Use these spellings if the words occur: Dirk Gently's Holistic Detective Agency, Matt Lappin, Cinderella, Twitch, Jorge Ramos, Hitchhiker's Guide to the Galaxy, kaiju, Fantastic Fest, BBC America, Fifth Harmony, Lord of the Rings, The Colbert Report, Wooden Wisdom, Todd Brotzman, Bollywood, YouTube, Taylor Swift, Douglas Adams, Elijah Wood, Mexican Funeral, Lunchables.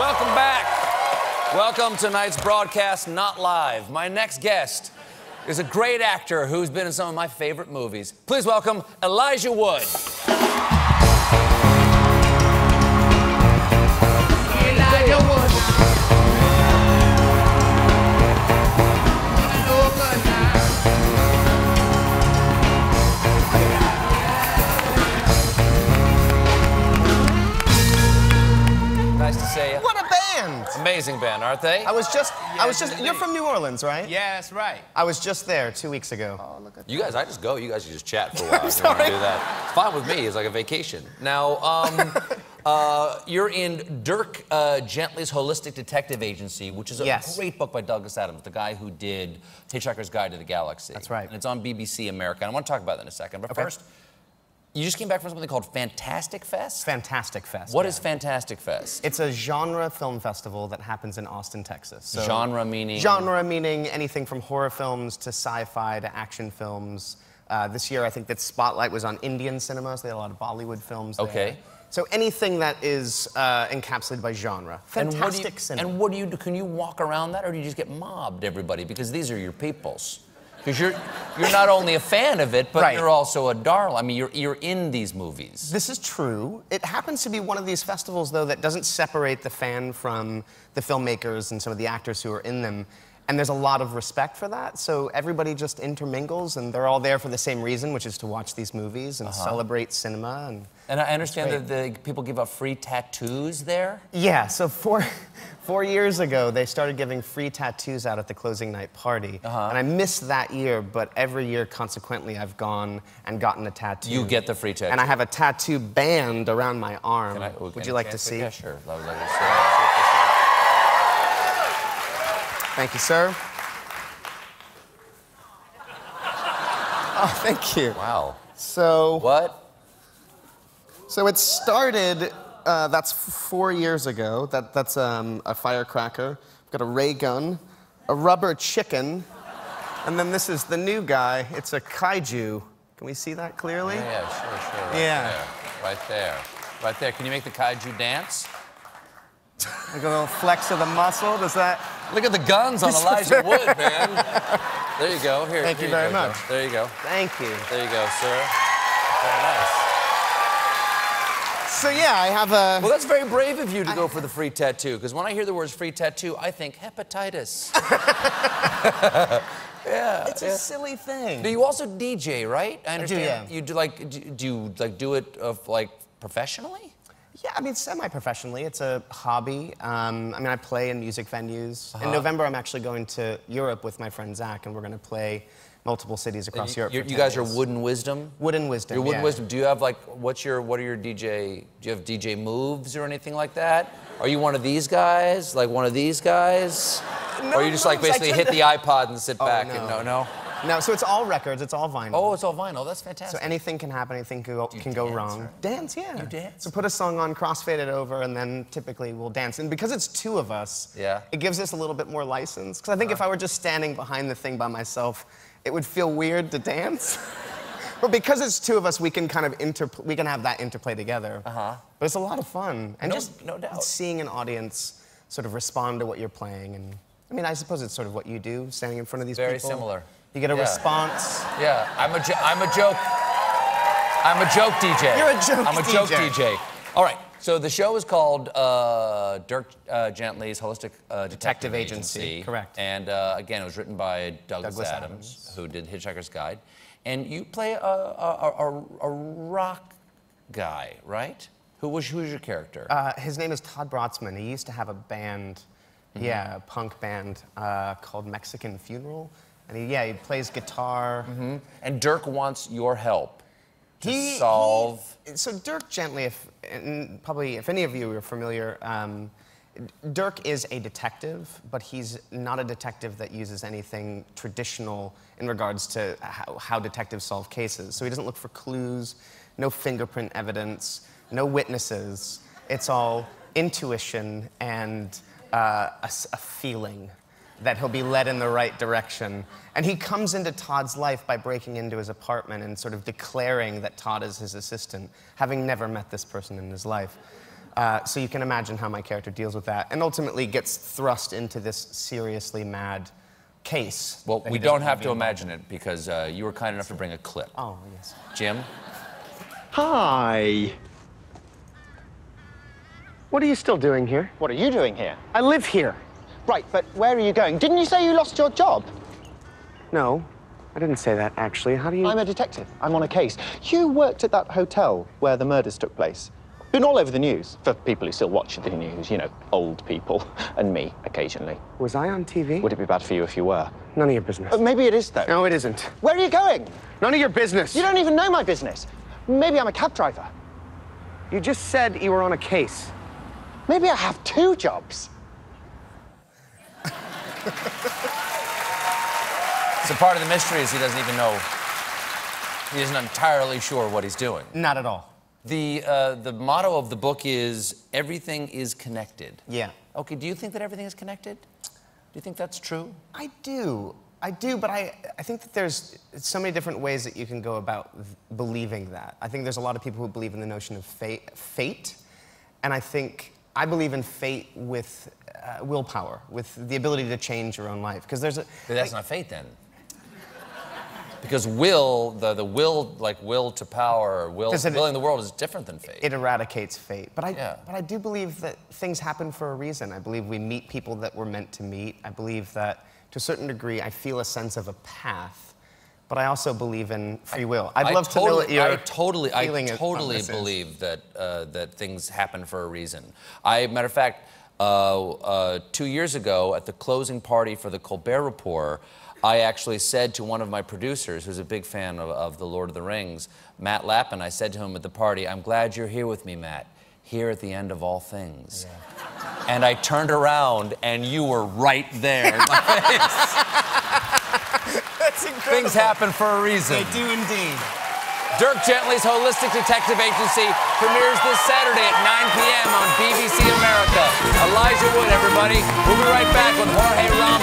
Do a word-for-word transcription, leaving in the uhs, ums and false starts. Welcome back. Welcome to tonight's broadcast, not live. My next guest is a great actor who's been in some of my favorite movies. Please welcome Elijah Wood. Elijah Wood. Nice to see you. What a band! Amazing band, aren't they? I was just, yes, I was just, indeed. You're from New Orleans, right? Yes, right. I was just there two weeks ago. Oh, look at that. You guys, I just go. You guys should just chat for a while. I'm sorry. If you want to do that. It's fine with me. It's like a vacation. Now, um, uh, you're in Dirk uh, Gently's Holistic Detective Agency, which is a yes. great book by Douglas Adams, the guy who did Hitchhiker's Guide to the Galaxy. That's right. And it's on B B C America. And I want to talk about that in a second. But okay. first, you just came back from something called Fantastic Fest? Fantastic Fest. What yeah. is Fantastic Fest? It's a genre film festival that happens in Austin, Texas. So genre meaning? Genre meaning anything from horror films to sci-fi to action films. Uh, this year, I think that spotlight was on Indian cinema, so they had a lot of Bollywood films there. Okay. So anything that is uh, encapsulated by genre. Fantastic and you, cinema. And what do you do? Can you walk around that, or do you just get mobbed, everybody? Because these are your peoples. Because you're, you're not only a fan of it, but right. you're also a darling. I mean, you're, you're in these movies. This is true. It happens to be one of these festivals, though, that doesn't separate the fan from the filmmakers and some of the actors who are in them. And there's a lot of respect for that. So everybody just intermingles, and they're all there for the same reason, which is to watch these movies and uh-huh. celebrate cinema. And, and I understand that the people give out free tattoos there? Yeah, so for... Four years ago, they started giving free tattoos out at the closing night party. Uh-huh. And I missed that year, but every year, consequently, I've gone and gotten a tattoo. You get the free tattoo. And I have a tattoo band around my arm. Can I, okay. Would you like to see? Yeah, sure. I would like to see. Thank you, sir. Oh, thank you. Wow. So... What? So it started... Uh, that's four years ago. That, that's um, a firecracker. I've got a ray gun, a rubber chicken, and then this is the new guy. It's a kaiju. Can we see that clearly? Yeah, yeah sure, sure. Right yeah. there. Right there. Right there. Can you make the kaiju dance? Like a little flex of the muscle. Does that... Look at the guns on Elijah Wood, man. There you go. Here. Thank here you very you go, much. Go. There you go. Thank you. There you go, sir. Very nice. So, yeah, I have a... Well, that's very brave of you to I... go for the free tattoo, because when I hear the words free tattoo, I think hepatitis. yeah. It's yeah. a silly thing. Do you also D J, right? I understand. I do, yeah. You do, like, do, do you, like, do it, of, like, professionally? Yeah, I mean, semi-professionally. It's a hobby. Um, I mean, I play in music venues. Uh-huh. In November, I'm actually going to Europe with my friend Zach, and we're going to play... multiple cities across you, Europe. You guys are Wooden Wisdom? Wooden Wisdom, Your Wooden yeah. Wisdom. Do you have, like, what's your, what are your D J, do you have D J moves or anything like that? Are you one of these guys? Like, one of these guys? No, or you just, no, like, basically hit to... the iPod and sit oh, back no. and no, no? No, so it's all records, it's all vinyl. Oh, it's all vinyl, that's fantastic. So anything can happen, anything can go, can go dance, wrong. Right? Dance, yeah. You dance? So put a song on, crossfade it over, and then typically we'll dance. And because it's two of us, yeah. it gives us a little bit more license. Because I think uh-huh. if I were just standing behind the thing by myself, it would feel weird to dance. But because it's two of us, we can kind of inter we can have that interplay together. Uh-huh. But it's a lot of fun. And no, just no doubt. seeing an audience sort of respond to what you're playing. And I mean, I suppose it's sort of what you do, standing in front of these Very people. Very similar. You get a yeah. response. Yeah, I'm a, jo I'm a joke. I'm a joke D J. You're a joke I'm a joke D J. D J. All right, so the show is called uh, Dirk uh, Gently's Holistic uh, Detective, Detective Agency. Agency. Correct. And uh, again, it was written by Douglas, Douglas Adams, Adams, who did Hitchhiker's Guide. And you play a, a, a, a rock guy, right? Who was, who was your character? Uh, his name is Todd Brotzman. He used to have a band, mm-hmm. yeah, a punk band uh, called Mexican Funeral. And he, yeah, he plays guitar. Mm-hmm. And Dirk wants your help to he, solve... He, so Dirk Gently, if, and probably if any of you are familiar, um, Dirk is a detective, but he's not a detective that uses anything traditional in regards to how, how detectives solve cases. So he doesn't look for clues, no fingerprint evidence, no witnesses. It's all intuition and uh, a, a feeling that he'll be led in the right direction. And he comes into Todd's life by breaking into his apartment and sort of declaring that Todd is his assistant, having never met this person in his life. Uh, so you can imagine how my character deals with that, and ultimately gets thrust into this seriously mad case. Well, we don't have to imagine it, because uh, you were kind enough to bring a clip. Oh, yes. Jim? Hi. What are you still doing here? What are you doing here? I live here. Right, but where are you going? Didn't you say you lost your job? No, I didn't say that, actually. How do you... I'm a detective. I'm on a case. You worked at that hotel where the murders took place. Been all over the news, for people who still watch the news, you know, old people, and me, occasionally. Was I on T V? Would it be bad for you if you were? None of your business. Uh, maybe it is, though. No, it isn't. Where are you going? None of your business. You don't even know my business. Maybe I'm a cab driver. You just said you were on a case. Maybe I have two jobs. So part of the mystery is he doesn't even know... He isn't entirely sure what he's doing. Not at all. The, uh, the motto of the book is, everything is connected. Yeah. Okay, do you think that everything is connected? Do you think that's true? I do. I do, but I, I think that there's so many different ways that you can go about believing that. I think there's a lot of people who believe in the notion of fate, fate and I think I believe in fate with uh, willpower, with the ability to change your own life. Because there's a... But that's I, not fate, then. Because will, the, the will, like will to power, or will, it, willing the world is different than fate. It eradicates fate. But I, yeah. but I do believe that things happen for a reason. I believe we meet people that we're meant to meet. I believe that, to a certain degree, I feel a sense of a path. But I also believe in free will. I'd I love totally, to know that you're I totally, feeling I totally it, believe that, uh, that things happen for a reason. I, matter of fact, uh, uh, two years ago, at the closing party for The Colbert Report, I actually said to one of my producers, who's a big fan of, of The Lord of the Rings, Matt Lappin, I said to him at the party, "I'm glad you're here with me, Matt, here at the end of all things." Yeah. And I turned around, and you were right there in my face. That's incredible. Things happen for a reason. They do indeed. Dirk Gently's Holistic Detective Agency premieres this Saturday at nine p m on B B C America. Elijah Wood, everybody. We'll be right back with Jorge Ramos.